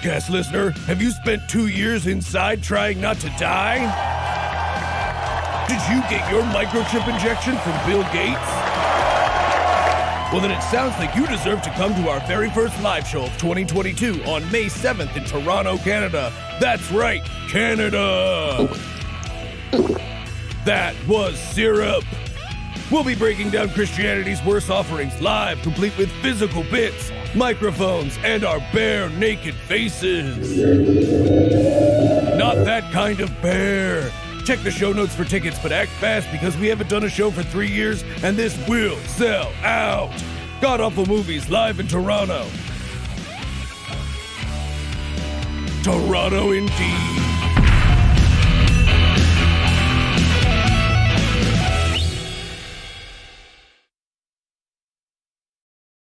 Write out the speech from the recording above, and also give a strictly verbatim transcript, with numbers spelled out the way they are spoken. podcast listener, have you spent two years inside trying not to die? Did you get your microchip injection from Bill Gates? Well, then it sounds like you deserve to come to our very first live show of twenty twenty-two on May seventh in Toronto, Canada. That's right, Canada! That was syrup. We'll be breaking down Christianity's worst offerings live, complete with physical bits, microphones, and our bare naked faces. Not that kind of bare. Check the show notes for tickets, but act fast because we haven't done a show for three years and this will sell out. God Awful Movies live in Toronto. Toronto indeed.